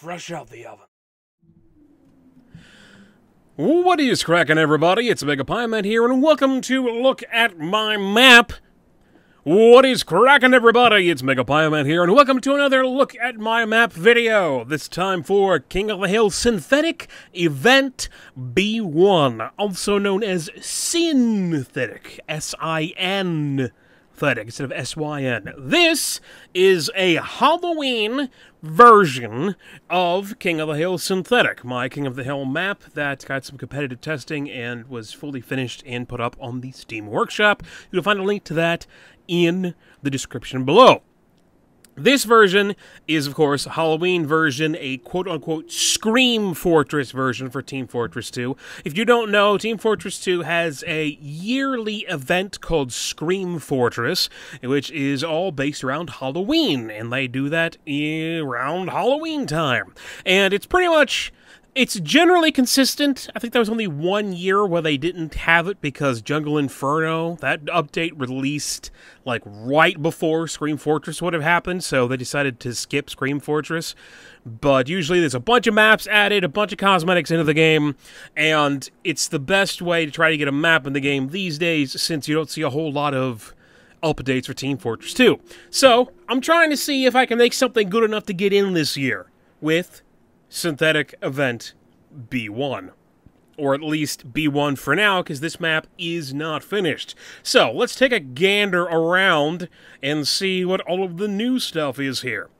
fresh out the oven. What is cracking, everybody? It's Megapieman here, and welcome to Look at My Map. What is cracking, everybody? It's Megapieman here, and welcome to another Look at My Map video. This time for King of the Hill Synthetic Event B1, also known as Synthetic, S-I-N. Instead of S-Y-N. This is a Halloween version of King of the Hill Synthetic, my King of the Hill map that got some competitive testing and was fully finished and put up on the Steam Workshop. You'll find a link to that in the description below. This version is, of course, a Halloween version, a quote-unquote Scream Fortress version for Team Fortress 2. If you don't know, Team Fortress 2 has a yearly event called Scream Fortress, which is all based around Halloween, and they do that around Halloween time. And it's pretty much... it's generally consistent. I think there was only one year where they didn't have it because Jungle Inferno, that update released like right before Scream Fortress would have happened, so they decided to skip Scream Fortress. But usually there's a bunch of maps added, a bunch of cosmetics into the game, and it's the best way to try to get a map in the game these days since you don't see a whole lot of updates for Team Fortress 2. So, I'm trying to see if I can make something good enough to get in this year with... Synthetic Event B1, or at least B1 for now, because this map is not finished. So, let's take a gander around and see what all of the new stuff is here.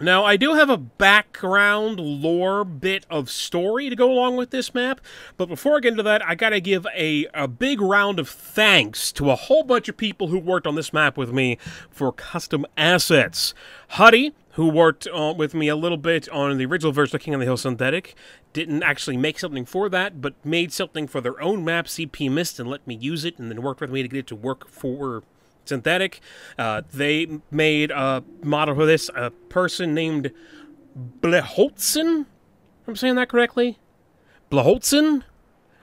Now, I do have a background lore bit of story to go along with this map, but before I get into that, I gotta give a big round of thanks to a whole bunch of people who worked on this map with me for custom assets. Hutty, who worked with me a little bit on the original version of King of the Hill Synthetic, didn't actually make something for that, but made something for their own map, CP Mist, and let me use it, and then worked with me to get it to work for Synthetic. They made a model for this, a person named Blaholtzen? I'm saying that correctly? Blaholtzen?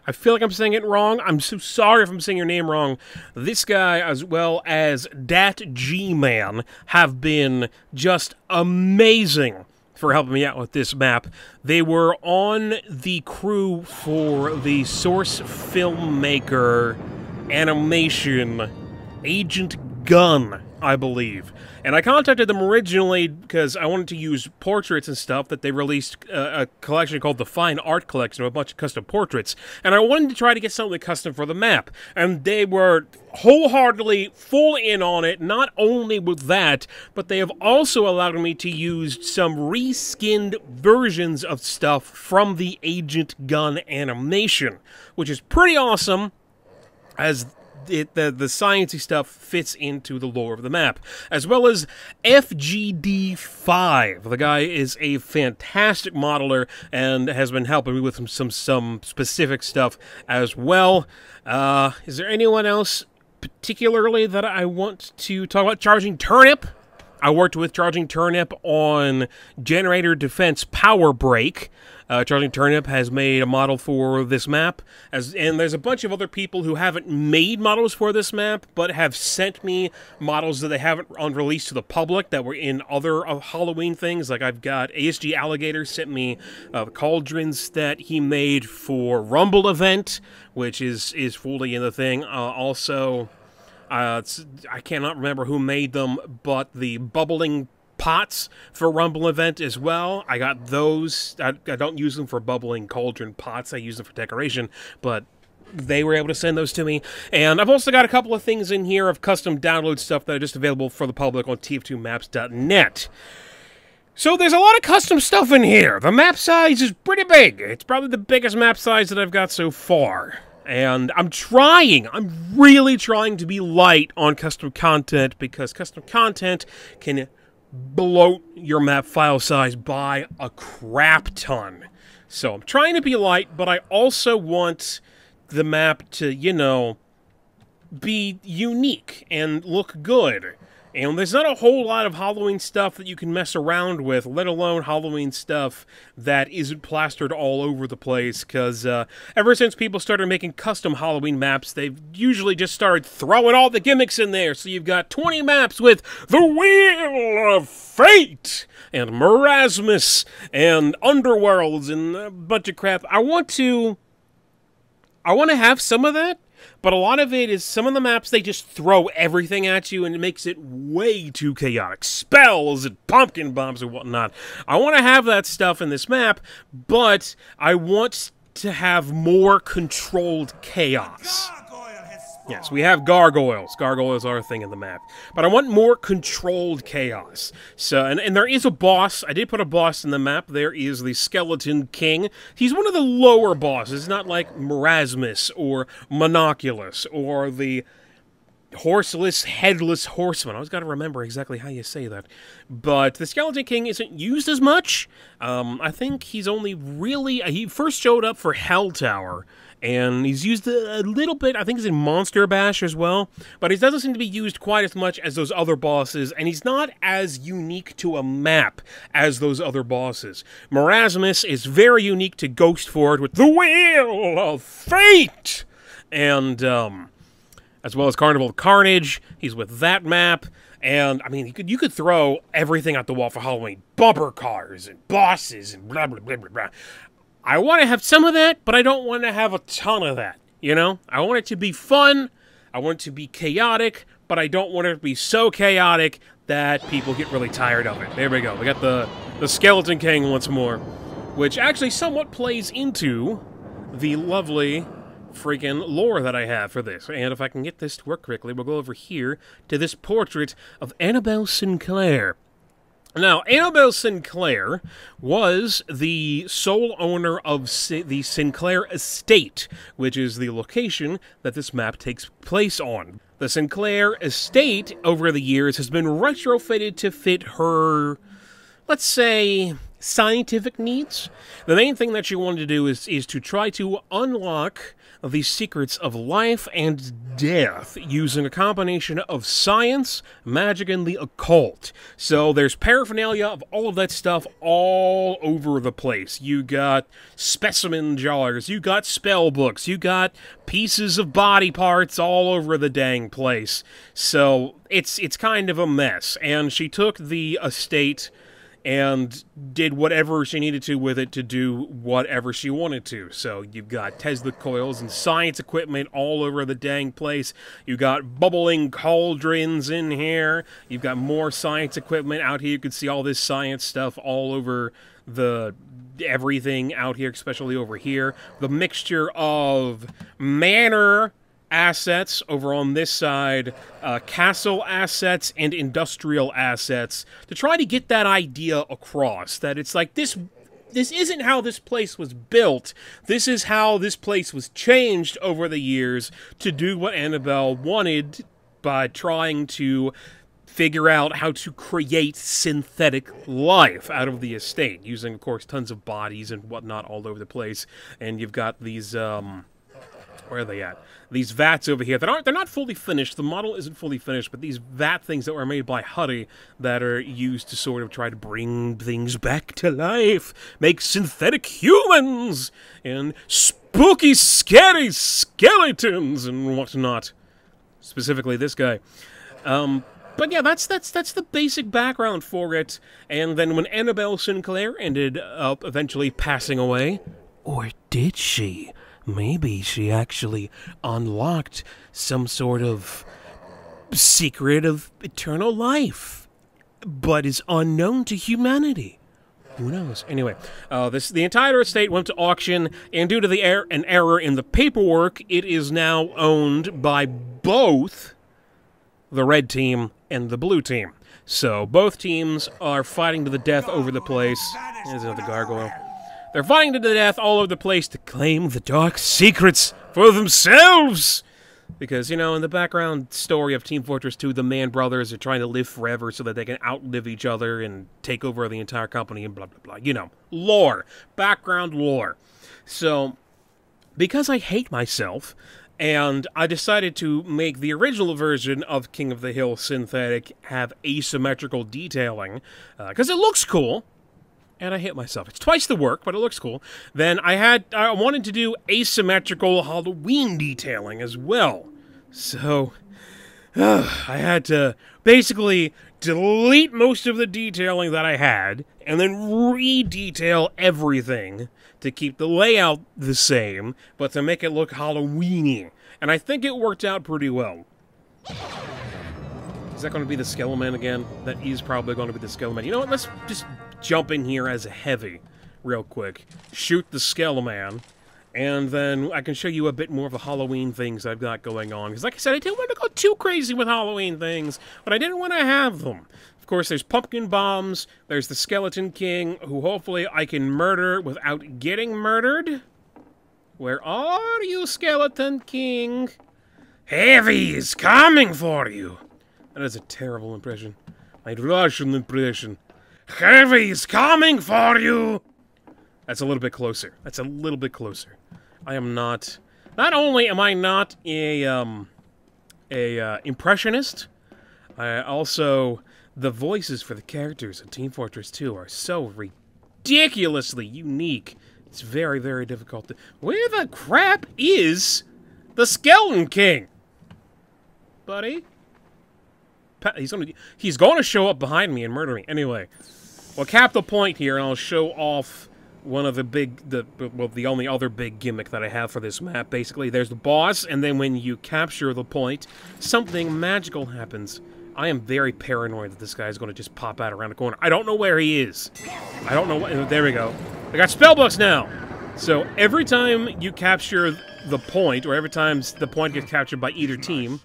I feel like I'm saying it wrong. I'm so sorry if I'm saying your name wrong. This guy, as well as Dat G-Man, have been just amazing for helping me out with this map. They were on the crew for the Source Filmmaker animation Agent Gun, I believe. And I contacted them originally because I wanted to use portraits and stuff that they released a collection called the Fine Art Collection of a bunch of custom portraits. And I wanted to try to get something custom for the map. And they were wholeheartedly full in on it, not only with that, but they have also allowed me to use some reskinned versions of stuff from the Agent Gun animation, which is pretty awesome, as... The science-y stuff fits into the lore of the map, as well as FGD5. The guy is a fantastic modeler and has been helping me with some specific stuff as well. Is there anyone else particularly that I want to talk about? Charging Turnip. I worked with Charging Turnip on Generator Defense Power Break. Charging Turnip has made a model for this map, and there's a bunch of other people who haven't made models for this map, but have sent me models that they haven't released to the public that were in other Halloween things. Like I've got ASG Alligator sent me cauldrons that he made for Rumble Event, which is fully in the thing. Also, I cannot remember who made them, but the bubbling pots for Rumble Event as well. I got those. I don't use them for bubbling cauldron pots. I use them for decoration, but they were able to send those to me. And I've also got a couple of things in here of custom download stuff that are just available for the public on TF2Maps.net. So there's a lot of custom stuff in here. The map size is pretty big. It's probably the biggest map size that I've got so far. And I'm really trying to be light on custom content, because custom content can bloat your map file size by a crap ton. So I'm trying to be light, but I also want the map to, you know, be unique and look good. And there's not a whole lot of Halloween stuff that you can mess around with, let alone Halloween stuff that isn't plastered all over the place, because ever since people started making custom Halloween maps, they've usually just started throwing all the gimmicks in there. So you've got 20 maps with the Wheel of Fate and Merasmus and Underworlds and a bunch of crap. I want to have some of that. But a lot of it is some of the maps, they just throw everything at you and it makes it way too chaotic. Spells and pumpkin bombs and whatnot. I want to have that stuff in this map, but I want to have more controlled chaos. Yes, we have gargoyles. Gargoyles are a thing in the map. But I want more controlled chaos. So, and there is a boss. I did put a boss in the map. There is the Skeleton King. He's one of the lower bosses, not like Merasmus or Monoculus or the Horseless Headless Horseman. I always got to remember exactly how you say that. But the Skeleton King isn't used as much. I think he's only really... He first showed up for Helltower. And he's used a little bit, I think he's in Monster Bash as well, but he doesn't seem to be used quite as much as those other bosses, and he's not as unique to a map as those other bosses. Merasmus is very unique to Ghost Ford with the Wheel of Fate! And, as well as Carnival of Carnage, he's with that map. And, I mean, you could throw everything at the wall for Halloween. Bumper cars and bosses and blah, blah, blah, blah, blah. I want to have some of that, but I don't want to have a ton of that, you know? I want it to be fun, I want it to be chaotic, but I don't want it to be so chaotic that people get really tired of it. There we go, we got the Skeleton King once more, which actually somewhat plays into the lovely freaking lore that I have for this. And if I can get this to work correctly, we'll go over here to this portrait of Annabelle Sinclair. Now, Annabelle Sinclair was the sole owner of the Sinclair Estate, which is the location that this map takes place on. The Sinclair Estate, over the years, has been retrofitted to fit her, let's say, scientific needs. The main thing that she wanted to do is to try to unlock the secrets of life and death using a combination of science, magic, and the occult. So there's paraphernalia of all of that stuff all over the place. You got specimen jars, you got spell books, you got pieces of body parts all over the dang place. So it's kind of a mess. And she took the estate and did whatever she needed to with it to do whatever she wanted to. So you've got Tesla coils and science equipment all over the dang place. You've got bubbling cauldrons in here. You've got more science equipment out here. You can see all this science stuff all over everything out here, especially over here. The mixture of manor assets over on this side, castle assets, and industrial assets, to try to get that idea across, that it's like, this isn't how this place was built, this is how this place was changed over the years to do what Annabelle wanted by trying to figure out how to create synthetic life out of the estate, using, of course, tons of bodies and whatnot all over the place. And you've got these, where are they at? These vats over here that they're not fully finished. The model isn't fully finished, but these vat things that were made by Hutty that are used to sort of try to bring things back to life, make synthetic humans, and spooky, scary skeletons and whatnot. Specifically this guy. But yeah, that's the basic background for it. And then when Annabelle Sinclair ended up eventually passing away, or did she? Maybe she actually unlocked some sort of secret of eternal life, but is unknown to humanity. Who knows? Anyway, the entire estate went to auction, and due to an error in the paperwork, it is now owned by both the red team and the blue team. So both teams are fighting to the death over the place. There's another gargoyle. They're fighting to the death all over the place to claim the dark secrets for themselves! Because, you know, in the background story of Team Fortress 2, the Mann brothers are trying to live forever so that they can outlive each other and take over the entire company and blah, blah, blah. You know, lore. Background lore. So, because I hate myself, And I decided to make the original version of King of the Hill Synthetic have asymmetrical detailing, because it looks cool. And I hit myself. It's twice the work, but it looks cool. Then I wanted to do asymmetrical Halloween detailing as well. So I had to basically delete most of the detailing that I had, and then re-detail everything to keep the layout the same, but to make it look Halloween-y. And I think it worked out pretty well. Is that going to be the Skeleman again? That is probably going to be the Skeleman. You know what? Let's just jump in here as a heavy real quick. Shoot the Skeleman. And then I can show you a bit more of the Halloween things I've got going on. Because like I said, I didn't want to go too crazy with Halloween things, but I didn't want to have them. Of course, there's pumpkin bombs. There's the Skeleton King, who hopefully I can murder without getting murdered. Where are you, Skeleton King? Heavy is coming for you. That is a terrible impression. My Russian impression. Heavy is coming for you. That's a little bit closer. That's a little bit closer. I am not... Not only am I not a, impressionist, I also... The voices for the characters in Team Fortress 2 are so ridiculously unique. It's very, very difficult to... Where the crap is the Skeleton King? Buddy? He's gonna show up behind me and murder me. Anyway, we'll cap the point here and I'll show off... One of the big, the only other big gimmick that I have for this map, basically. There's the boss, and then when you capture the point, something magical happens. I am very paranoid that this guy is going to just pop out around the corner. I don't know where he is. I don't know what, there we go. I got spell books now! So every time you capture the point, or every time the point gets captured by either team,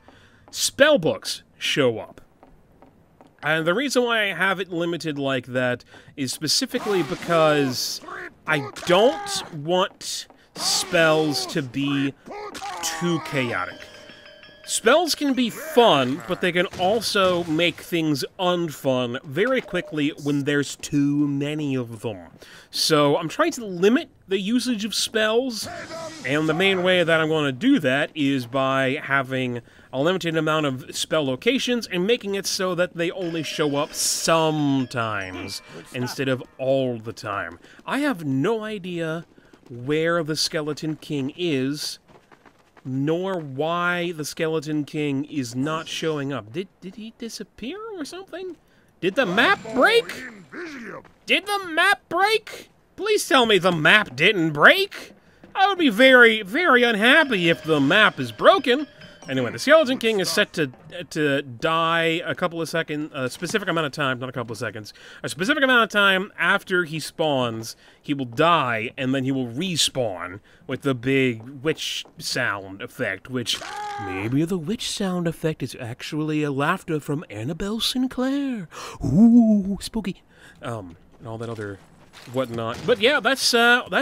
spell books show up. And the reason why I have it limited like that is specifically because I don't want spells to be too chaotic. Spells can be fun, but they can also make things unfun very quickly when there's too many of them. So I'm trying to limit the usage of spells, and the main way that I'm going to do that is by having a limited amount of spell locations and making it so that they only show up sometimes instead of all the time. I have no idea where the Skeleton King is, nor why the Skeleton King is not showing up. Did he disappear or something? Did the map break? Did the map break? Please tell me the map didn't break. I would be very, very unhappy if the map is broken. Anyway, the Skeleton King is set to die a couple of seconds, a specific amount of time, not a couple of seconds, a specific amount of time after he spawns, he will die, and then he will respawn with the big witch sound effect, which maybe the witch sound effect is actually a laughter from Annabelle Sinclair. Ooh, spooky. And all that other whatnot. But yeah, that's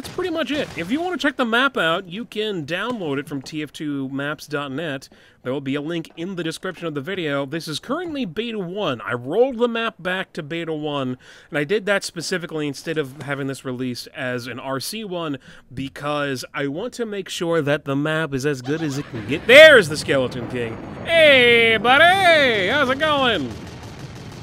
pretty much it. If you want to check the map out, you can download it from TF2Maps.net. There will be a link in the description of the video. This is currently Beta 1. I rolled the map back to Beta 1, and I did that specifically instead of having this released as an RC1, because I want to make sure that the map is as good as it can get. There's the Skeleton King! Hey, buddy! How's it going?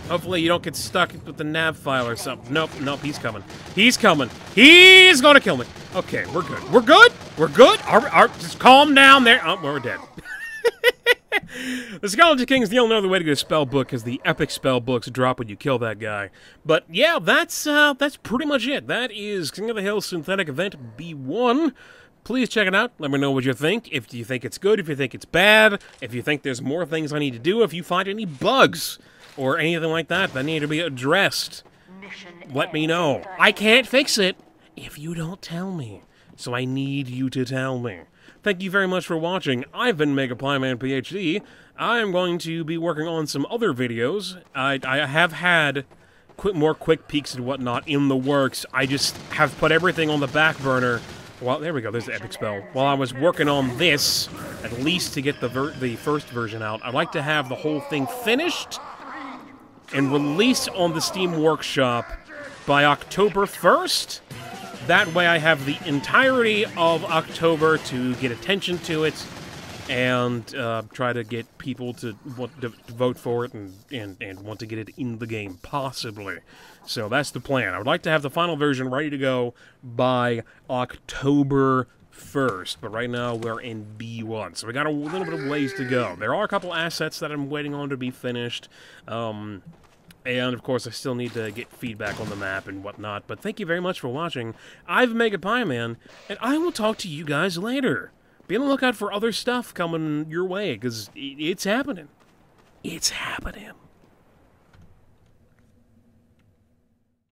Hopefully you don't get stuck with the nav file or something. Nope, nope, he's coming. He's coming. He's gonna kill me. Okay, we're good. We're good. We're good. Just calm down there. Oh, well, we're dead. The Skeleton King is the only other way to get a spell book, because the epic spell books drop when you kill that guy. But yeah, that's pretty much it. That is King of the Hill Synthetic Event B1. Please check it out. Let me know what you think. If you think it's good, if you think it's bad, if you think there's more things I need to do, if you find any bugs or anything like that that need to be addressed, let me know. I can't fix it if you don't tell me, so I need you to tell me. Thank you very much for watching. I've been Megapieman PhD. I'm going to be working on some other videos. I have had more quick peeks and whatnot in the works. I just have put everything on the back burner. Well, there we go, there's the epic spell. While I was working on this, at least to get the first version out, I'd like to have the whole thing finished and released on the Steam Workshop by October 1st. That way I have the entirety of October to get attention to it and try to get people to want to vote for it and want to get it in the game, possibly. So that's the plan. I would like to have the final version ready to go by October 1st, but right now we're in B1, so we got a little bit of ways to go. There are a couple assets that I'm waiting on to be finished, and of course I still need to get feedback on the map and whatnot, but thank you very much for watching. I've Megapieman, and I will talk to you guys later. Be on the lookout for other stuff coming your way, because it's happening. It's happening.